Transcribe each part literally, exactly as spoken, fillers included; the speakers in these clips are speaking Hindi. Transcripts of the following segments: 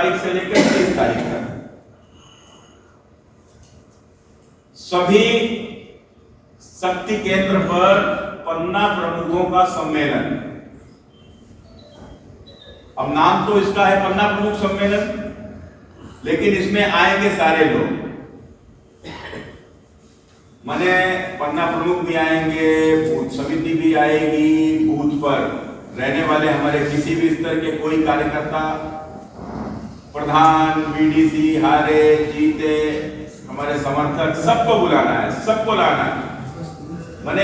तारीख से लेकर तीस तारीख तक सभी शक्ति केंद्र पर पन्ना प्रमुखों का सम्मेलन। अब नाम तो इसका है पन्ना प्रमुख सम्मेलन, लेकिन इसमें आएंगे सारे लोग, माने पन्ना प्रमुख भी आएंगे, बूथ समिति भी आएगी, बूथ पर रहने वाले हमारे किसी भी स्तर के कोई कार्यकर्ता, प्रधान, बीडीसी, हारे जीते, हमारे समर्थक, सबको बुलाना है, सबको लाना है। माने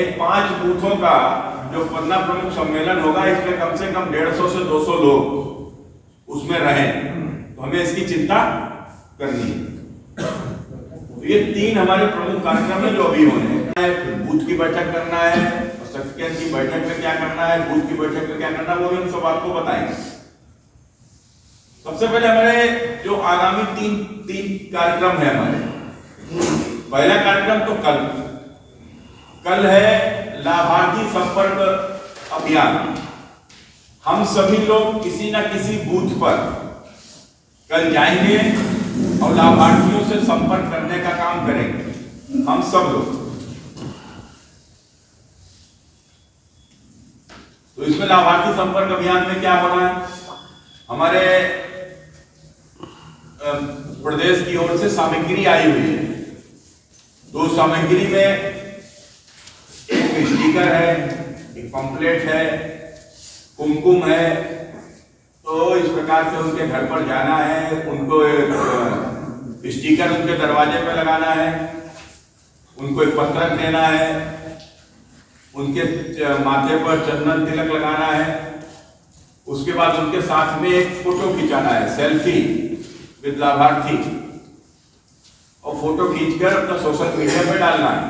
एक पांच बूथों का जो पन्ना प्रमुख सम्मेलन होगा इसमें कम से कम डेढ़ सौ से दो सौ लोग उसमें रहें, तो हमें इसकी चिंता करनी है। तो ये तीन हमारे प्रमुख कार्यक्रम है जो अभी होने हैं। बूथ की बैठक करना है, शक्तिकेंद्र की बैठक में क्या करना है, बूथ की बैठक में क्या करना है, वो भी हम सब आपको बताएंगे। सबसे पहले हमारे जो आगामी तीन तीन कार्यक्रम है हमारे, पहला कार्यक्रम तो कल कल है लाभार्थी संपर्क अभियान। हम सभी लोग किसी ना किसी बूथ पर कल जाएंगे और लाभार्थियों से संपर्क करने का काम करेंगे हम सब लोग। तो इसमें लाभार्थी संपर्क अभियान में क्या हो रहा है, हमारे प्रदेश की ओर से सामग्री आई हुई है। दो सामग्री में एक स्टीकर है, एक पंपलेट है, कुमकुम है। तो इस प्रकार से उनके घर पर जाना है, उनको एक स्टीकर उनके दरवाजे पर लगाना है, उनको एक पत्रक देना है, उनके माथे पर चंदन तिलक लगाना है, उसके बाद उनके साथ में एक फोटो खिंचाना है, सेल्फी विद लाभार्थी, और फोटो खींचकर अपना सोशल मीडिया पे डालना है।